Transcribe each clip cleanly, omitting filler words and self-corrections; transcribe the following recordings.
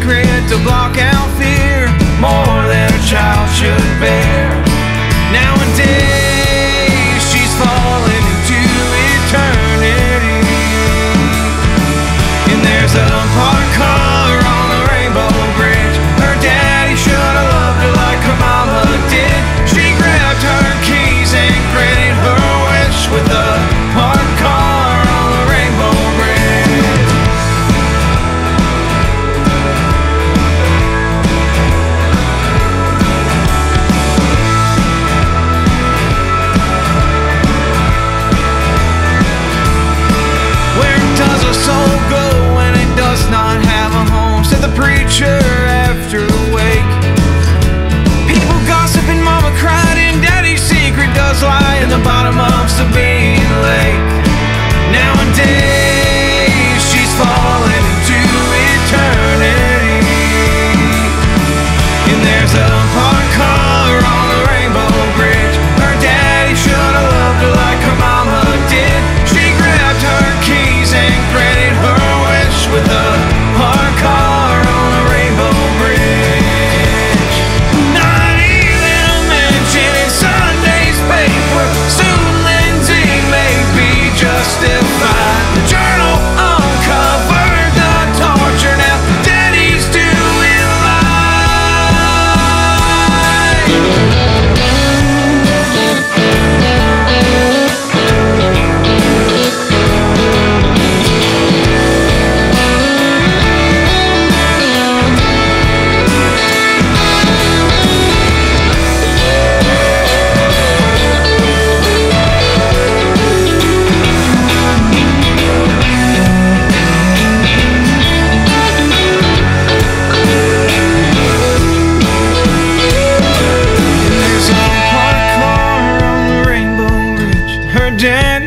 secret to block out fear, more than a child should bear. Nowadays, she's fallen into eternity, and there's a part color on the rainbow bridge. Her daddy should have loved her like her mama did. She grabbed her keys and granted her wish with a part color on the rainbow bridge. Where does a soul go when it does not have a home? Said the preacher after awake. People gossiping, mama cried, and daddy's secret does lie in the bottom of Sabine Lake. Nowadays, she's fallen into eternity, and there's a part color on the rainbow bridge. Her daddy should have loved her like her mama did. She grabbed her keys and granted her wish with a part color on the rainbow bridge. Not even mentioned in Sunday's paper. Soon Lindsay may be justified. The journal uncovered the torture. Now daddy's doing life.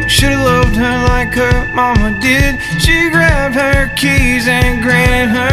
Should've loved her like her mama did. She grabbed her keys and granted her